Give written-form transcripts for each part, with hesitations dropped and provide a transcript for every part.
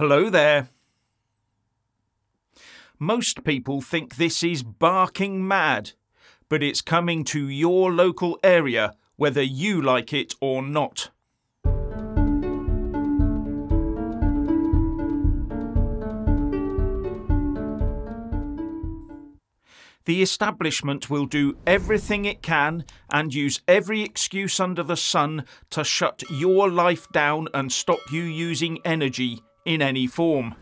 Hello there. Most people think this is barking mad, but it's coming to your local area, whether you like it or not. The establishment will do everything it can and use every excuse under the sun to shut your life down and stop you using energy in any form.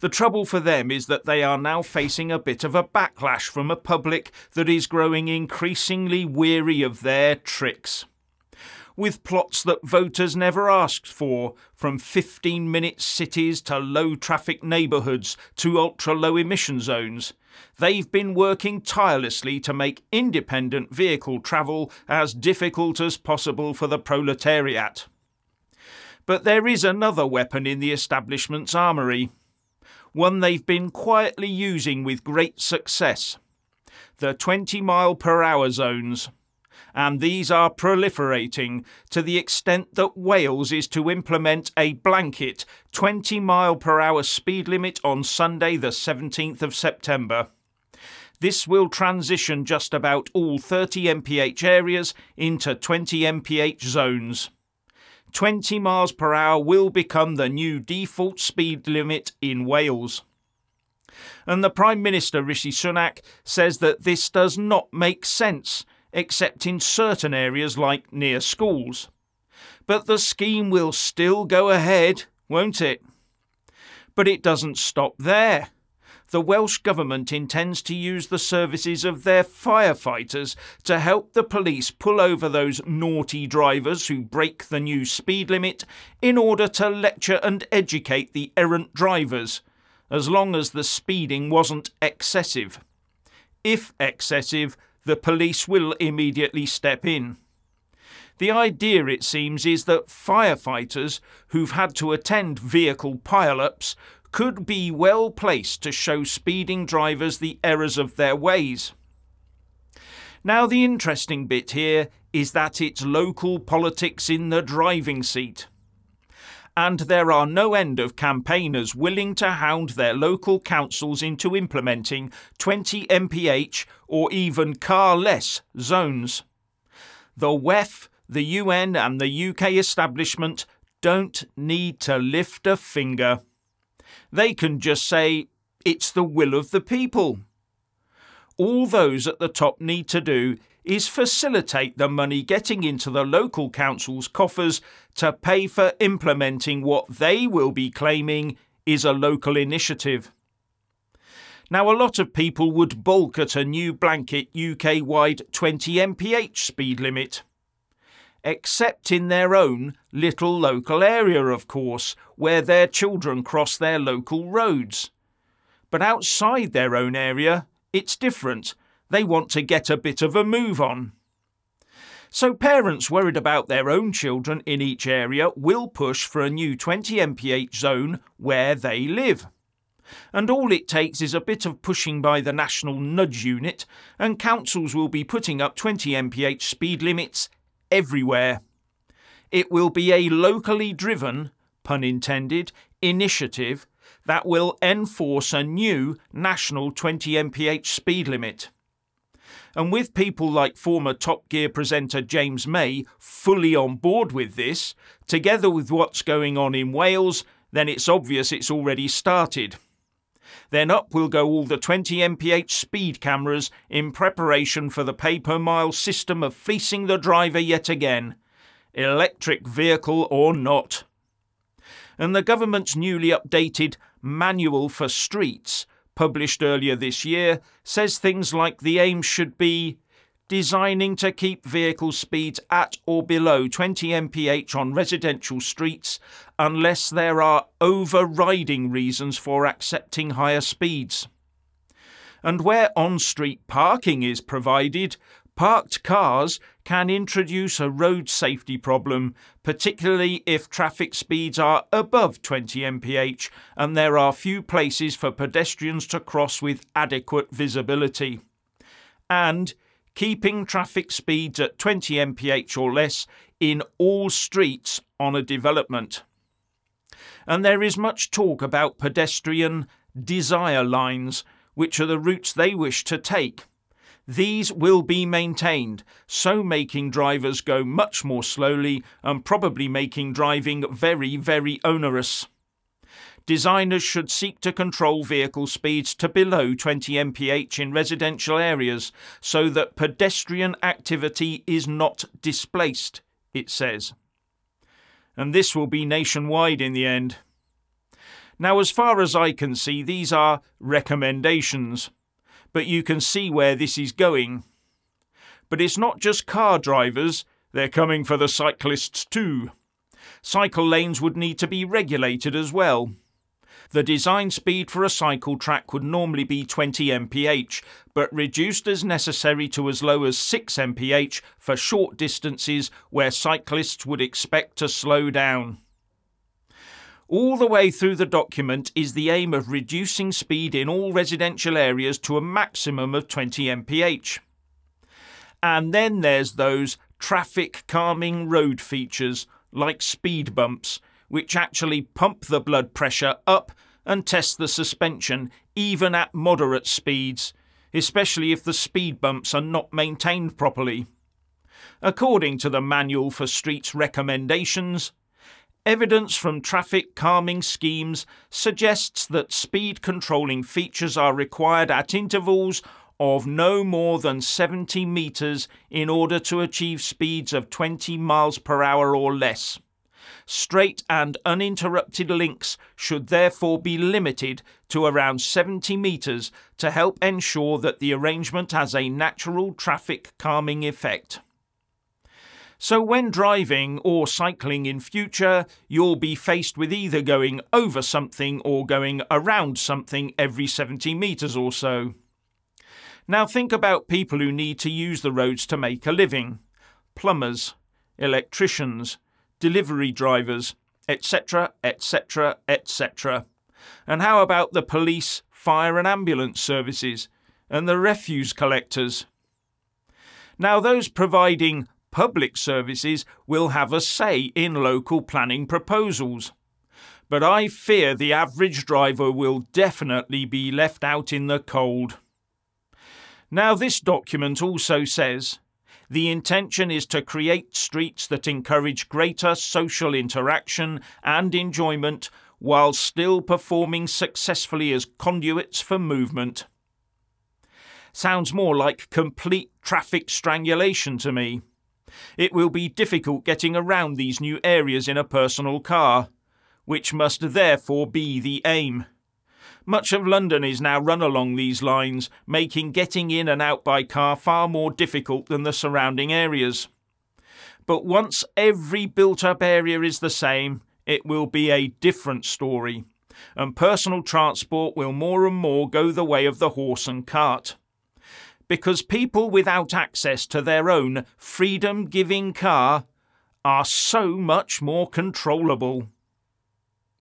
The trouble for them is that they are now facing a bit of a backlash from a public that is growing increasingly weary of their tricks. With plots that voters never asked for, from 15-minute cities to low-traffic neighbourhoods to ultra-low emission zones, they've been working tirelessly to make independent vehicle travel as difficult as possible for the proletariat. But there is another weapon in the establishment's armoury, one they've been quietly using with great success: the 20-mile-per-hour zones. And these are proliferating to the extent that Wales is to implement a blanket 20-mile-per-hour speed limit on Sunday the 17th of September. This will transition just about all 30 mph areas into 20 mph zones. 20 miles per hour will become the new default speed limit in Wales. And the Prime Minister, Rishi Sunak, says that this does not make sense, except in certain areas like near schools. But the scheme will still go ahead, won't it? But it doesn't stop there. The Welsh Government intends to use the services of their firefighters to help the police pull over those naughty drivers who break the new speed limit in order to lecture and educate the errant drivers, as long as the speeding wasn't excessive. If excessive, the police will immediately step in. The idea, it seems, is that firefighters who've had to attend vehicle pile-ups could be well placed to show speeding drivers the errors of their ways. Now, the interesting bit here is that it's local politics in the driving seat. And there are no end of campaigners willing to hound their local councils into implementing 20 mph or even car-less zones. The WEF, the UN and the UK establishment don't need to lift a finger. They can just say, it's the will of the people. All those at the top need to do is facilitate the money getting into the local council's coffers to pay for implementing what they will be claiming is a local initiative. Now, a lot of people would balk at a new blanket UK-wide 20 mph speed limit. Except in their own little local area, of course, where their children cross their local roads. But outside their own area, it's different. They want to get a bit of a move on. So parents worried about their own children in each area will push for a new 20 mph zone where they live. And all it takes is a bit of pushing by the National Nudge Unit and councils will be putting up 20 mph speed limits everywhere. It will be a locally driven, pun intended, initiative that will enforce a new national 20 mph speed limit. And with people like former Top Gear presenter James May fully on board with this, together with what's going on in Wales, then it's obvious it's already started. Then up will go all the 20 mph speed cameras in preparation for the pay-per-mile system of fleecing the driver yet again, electric vehicle or not. And the government's newly updated Manual for Streets, published earlier this year, says things like the aim should be designing to keep vehicle speeds at or below 20 mph on residential streets unless there are overriding reasons for accepting higher speeds. And where on-street parking is provided, parked cars can introduce a road safety problem, particularly if traffic speeds are above 20 mph and there are few places for pedestrians to cross with adequate visibility. And keeping traffic speeds at 20 mph or less in all streets on a development. and there is much talk about pedestrian desire lines, which are the routes they wish to take. These will be maintained, so making drivers go much more slowly and probably making driving very, very onerous. Designers should seek to control vehicle speeds to below 20 mph in residential areas so that pedestrian activity is not displaced, it says. And this will be nationwide in the end. Now, as far as I can see, these are recommendations. But you can see where this is going. But it's not just car drivers, they're coming for the cyclists too. Cycle lanes would need to be regulated as well. The design speed for a cycle track would normally be 20 mph, but reduced as necessary to as low as 6 mph for short distances where cyclists would expect to slow down. All the way through the document is the aim of reducing speed in all residential areas to a maximum of 20 mph. And then there's those traffic calming road features, like speed bumps, which actually pump the blood pressure up and test the suspension even at moderate speeds, especially if the speed bumps are not maintained properly. According to the Manual for Streets recommendations, evidence from traffic calming schemes suggests that speed controlling features are required at intervals of no more than 70 metres in order to achieve speeds of 20 miles per hour or less. Straight and uninterrupted links should therefore be limited to around 70 metres to help ensure that the arrangement has a natural traffic calming effect. So when driving or cycling in future, you'll be faced with either going over something or going around something every 70 metres or so. Now think about people who need to use the roads to make a living. Plumbers, electricians, delivery drivers, etc, etc, etc. And how about the police, fire and ambulance services, and the refuse collectors? Now those providing public services will have a say in local planning proposals. But I fear the average driver will definitely be left out in the cold. Now, this document also says the intention is to create streets that encourage greater social interaction and enjoyment while still performing successfully as conduits for movement. Sounds more like complete traffic strangulation to me. It will be difficult getting around these new areas in a personal car, which must therefore be the aim. Much of London is now run along these lines, making getting in and out by car far more difficult than the surrounding areas. But once every built-up area is the same, it will be a different story, and personal transport will more and more go the way of the horse and cart. Because people without access to their own freedom-giving car are so much more controllable.